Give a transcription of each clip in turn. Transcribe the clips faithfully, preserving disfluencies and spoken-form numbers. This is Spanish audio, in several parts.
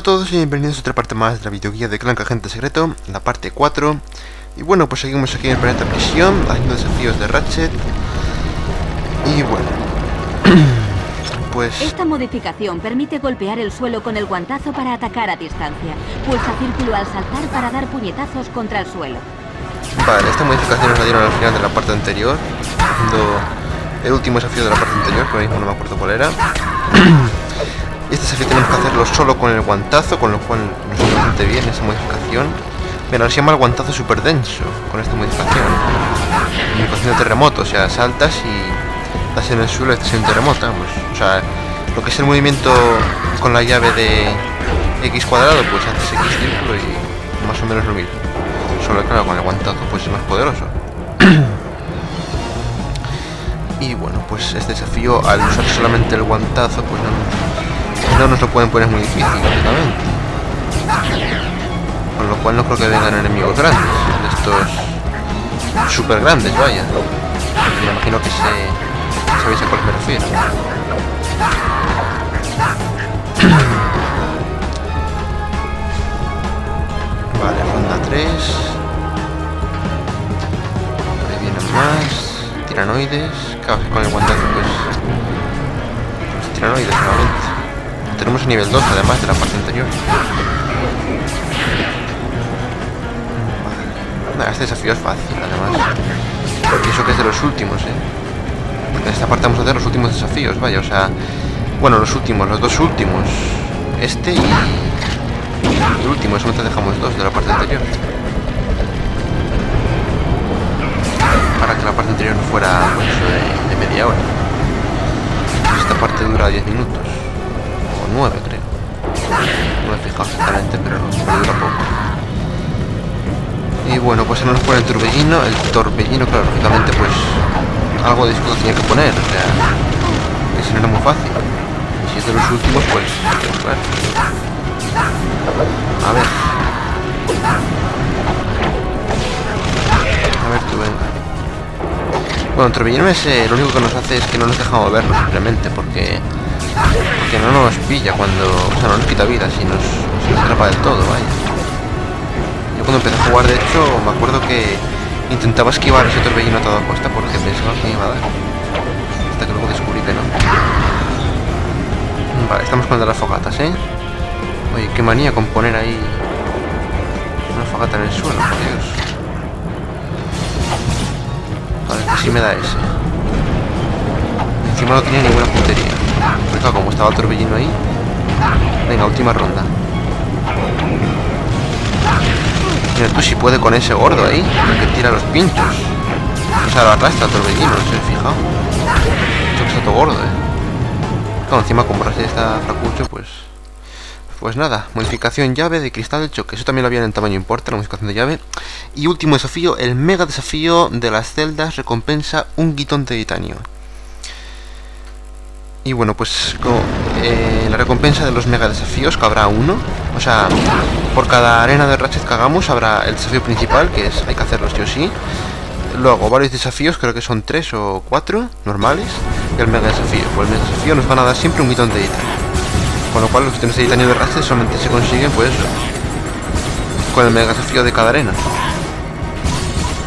Hola a todos y bienvenidos a otra parte más de la videoguía de Clank Agente Secreto, la parte cuatro. Y bueno, pues seguimos aquí en el planeta Prisión, haciendo desafíos de Ratchet. Y bueno, pues... Esta modificación permite golpear el suelo con el guantazo para atacar a distancia. Pulsa círculo al saltar para dar puñetazos contra el suelo. Vale, esta modificación nos la dieron al final de la parte anterior, haciendo el último desafío de la parte anterior, que ahora mismo no me acuerdo cuál era. Y este desafío tenemos que hacerlo solo con el guantazo, con lo cual nos va bastante bien esa modificación. Mira, ahora se llama el guantazo super denso, con esta modificación. Modificación de terremoto, o sea, saltas y das en el suelo y estás en un terremoto, vamos. O sea, lo que es el movimiento con la llave de X cuadrado, pues haces X círculo y más o menos lo mismo. Solo, claro, con el guantazo pues es más poderoso. Y bueno, pues este desafío, al usar solamente el guantazo, pues no... no nos lo pueden poner muy difícil, básicamente. Con lo cual no creo que vengan enemigos grandes, de estos super grandes, vaya. Me imagino que se... sabéis a cuál me refiero. Vale, ronda tres. Ahí vienen más. Tiranoides. Claro, con el guantazo pues... pues tiranoides solamente. Tenemos el nivel dos además de la parte anterior. Vale. Este desafío es fácil además. Y eso que es de los últimos, eh. Porque en esta parte vamos a hacer los últimos desafíos, vaya, o sea. Bueno, los últimos, los dos últimos. Este y el último, eso te dejamos dos de la parte anterior. Para que la parte anterior no fuera pues, de, de media hora. Pues esta parte dura diez minutos. nueve creo, no me he fijado exactamente, pero no, pero dura poco. Y bueno, pues se nos pone el torbellino, el torbellino, claro, lógicamente pues algo de escudo tenía que poner, o sea, que si no era muy fácil. Si es de los últimos, pues, pues claro. A ver. A ver tú, venga. Bueno, el torbellino es eh, lo único que nos hace es que no nos deja movernos simplemente, porque... porque no nos pilla cuando... o sea, no nos quita vida, si nos, si nos atrapa del todo, vaya. Yo cuando empecé a jugar, de hecho, me acuerdo que intentaba esquivar ese torbellino a toda costa porque pensaba que iba a dar. Hasta que luego descubrí que no. Vale, estamos con las fogatas, ¿eh? Oye, qué manía con poner ahí una fogata en el suelo, por Dios. A ver, que sí me da ese. Encima no tiene ninguna puntería. Claro, como estaba el torbellino ahí. Venga, última ronda. Mira tú si puede con ese gordo ahí, el que tira los pinchos. O sea, lo arrastra el torbellino, no sé, fijado. Esto que está todo gordo, eh. Claro, encima como Brasil está fracucho, pues... pues nada, modificación llave de cristal del choque. Eso también lo había en el tamaño importa, la modificación de llave. Y último desafío, el mega desafío de las celdas recompensa un guitón de titanio. Y bueno, pues como, eh, la recompensa de los mega desafíos, que habrá uno. O sea, por cada arena de Ratchet que hagamos habrá el desafío principal, que es hay que hacerlo sí o sí. Luego varios desafíos, creo que son tres o cuatro normales. Y el mega desafío. Pues el mega desafío nos van a dar siempre un guitón de titanio. Con lo cual los guitones de titanio de Ratchet solamente se consiguen pues con el mega desafío de cada arena.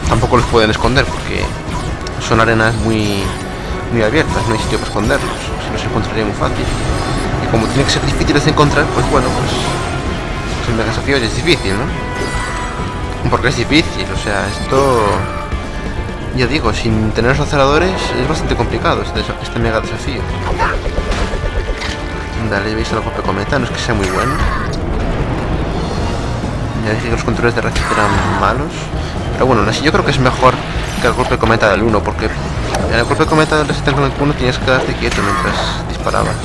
Tampoco los pueden esconder porque son arenas muy... muy abiertas, no hay sitio para esconderlos, si no se encontraría muy fácil. Y como tiene que ser difícil de encontrar, pues bueno, pues, pues el mega desafío es difícil, ¿no? Porque es difícil, o sea, esto, ya digo, sin tener los aceleradores es bastante complicado este, este mega desafío. Dale, veis a la golpe cometa, no es que sea muy bueno. Ya dije que los controles de Ratchet eran malos, pero bueno, así yo creo que es mejor que el golpe cometa del uno, porque en el golpe cometa del uno tienes que quedarte quieto mientras disparabas.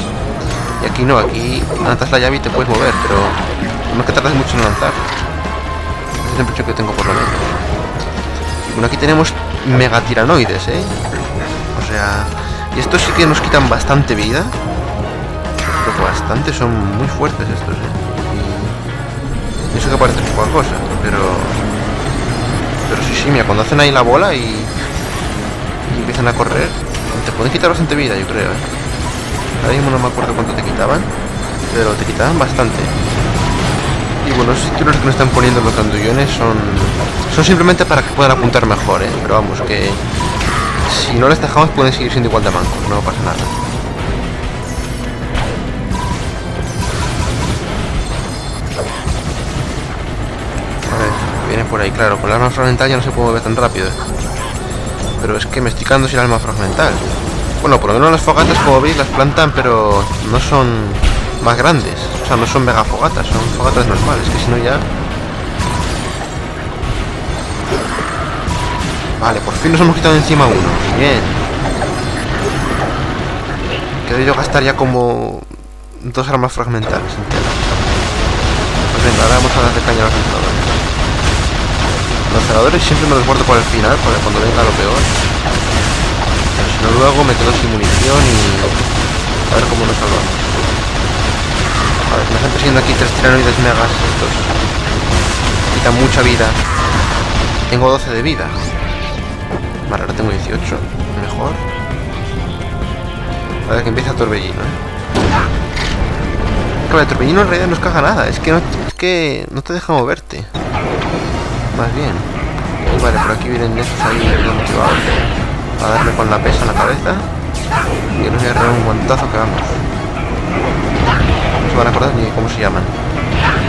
Y aquí no, aquí lanzas la llave y te puedes mover, pero no es que tardas mucho en lanzar. Este es el impresión que tengo por lo menos. Bueno, aquí tenemos mega tiranoides, ¿eh? O sea, y estos sí que nos quitan bastante vida. Pero bastante, son muy fuertes estos, ¿eh? Y eso que parece poca cosa, pero... pero sí, sí, mira, cuando hacen ahí la bola y, y empiezan a correr, te pueden quitar bastante vida, yo creo, ¿eh? Ahora mismo no me acuerdo cuánto te quitaban, pero te quitaban bastante. buenos títulos que me están poniendo los candullones son, son simplemente para que puedan apuntar mejor, ¿eh? Pero vamos, que si no les tajamos pueden seguir siendo igual de mancos, no pasa nada. A ver, viene por ahí, claro, con el arma fragmental ya no se puede mover tan rápido. Pero es que me estoy quedando sin alma fragmental. Bueno, por lo menos las fogatas, como veis, las plantan, pero no son más grandes. O sea, no son mega fogatas, son fogatas normales, que si no ya... Vale, por fin nos hemos quitado encima uno. Bien. Quiero yo gastar ya como dos armas fragmentales enteras. Pues venga, ahora vamos a darle caña a los lanzadores. Los lanzadores siempre me los guardo para el final, para cuando venga lo peor. Pero si no, luego me quedo sin munición y... A ver cómo nos salvamos. A ver, me están persiguiendo aquí tres tiranoides megas estos. Quitan mucha vida. Tengo doce de vida. Vale, ahora tengo dieciocho. Mejor. A ver, que empieza torbellino, ¿eh? Claro, el torbellino en realidad no os caga nada. Es que no, es que no te deja moverte. Más bien. Y vale, por aquí vienen estos ahí motivados a darle con la pesa en la cabeza. Y yo les voy a arreglar un guantazo que vamos. No se van a acordar ni cómo se llaman.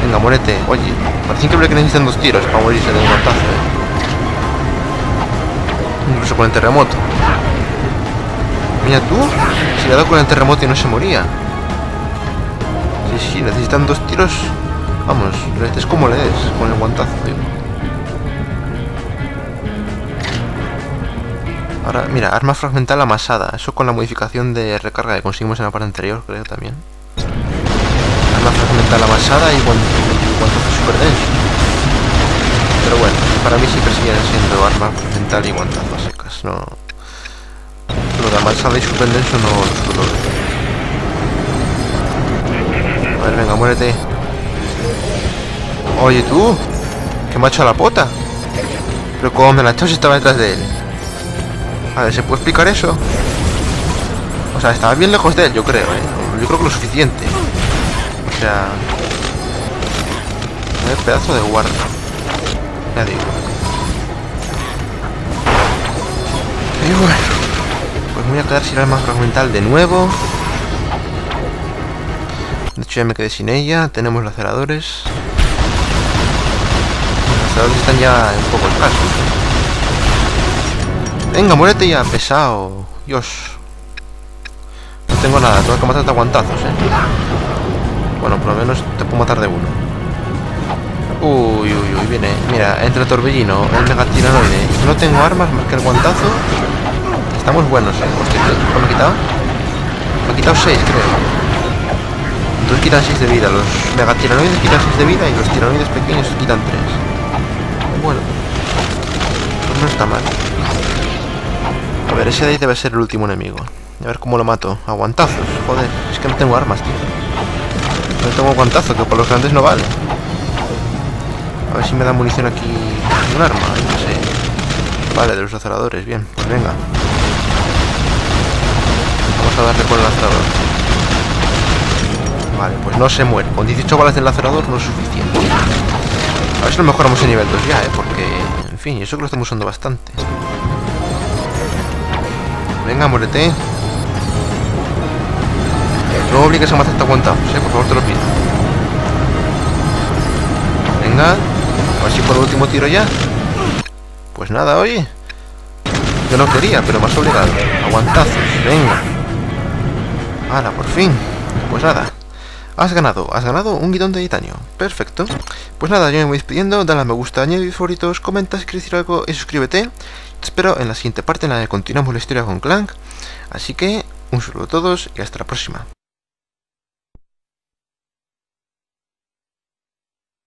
Venga, muérete. Oye, parece increíble que necesitan dos tiros para morirse de un guantazo, ¿eh? Incluso con el terremoto. Mira tú, si le ha dado con el terremoto y no se moría. Sí, sí, necesitan dos tiros. Vamos, le des como le des, con el guantazo, digo. Ahora, mira, arma fragmental amasada. Eso con la modificación de recarga que conseguimos en la parte anterior, creo también. Arma fragmental amasada y guantazo super denso. Pero bueno, para mí siempre siguen siendo armas mental y guantazos secas, no... Lo de amasada y suspendenso no lo suelo ver. A ver, venga, muérete. Oye, tú, que me ha hecho la pota. Pero como me la ha echado si estaba detrás de él. A ver, ¿se puede explicar eso? O sea, estaba bien lejos de él, yo creo, ¿eh? Yo creo que lo suficiente. O sea... A ver, pedazo de guarda. Ya digo. Y bueno, pues me voy a quedar sin arma fragmental de nuevo. De hecho ya me quedé sin ella. Tenemos laceradores. Los laceradores están ya en poco escasos. Venga, muérete ya, pesado. Dios. No tengo nada, tengo que matarte a guantazos, eh. Bueno, por lo menos te puedo matar de uno. Uy, uy, uy, viene. Mira, entre el torbellino, el mega tiranoide. No tengo armas más que el guantazo. Estamos buenos, eh. Hostia, ¿me ha quitado? Me ha quitado seis, creo. Entonces quitan seis de vida. Los mega tiranoides quitan seis de vida y los tiranoides pequeños quitan tres. Bueno. Pues no está mal. A ver, ese de ahí debe ser el último enemigo. A ver cómo lo mato. A guantazos, joder. Es que no tengo armas, tío. No tengo guantazo, que por los grandes no vale. A ver si me da munición aquí. Un arma, no sé. Vale, de los laceradores, bien, pues venga. Vamos a darle con el lacerador. Vale, pues no se muere. Con dieciocho balas del lacerador no es suficiente. A ver si lo mejoramos en nivel dos ya, eh, porque... En fin, eso que lo estamos usando bastante. Venga, muérete. No me obligues a matar hasta aguantados, eh, por favor te lo pido. Venga. A ver si por el último tiro ya. Pues nada, oye. Yo no quería, pero me has obligado. Aguantazos, venga. Ahora, por fin. Pues nada. Has ganado, has ganado un guitón de titanio. Perfecto. Pues nada, yo me voy despidiendo. Dale a me gusta, añade favoritos, comenta si quieres decir algo y suscríbete. Te espero en la siguiente parte en la que continuamos la historia con Clank. Así que, un saludo a todos y hasta la próxima.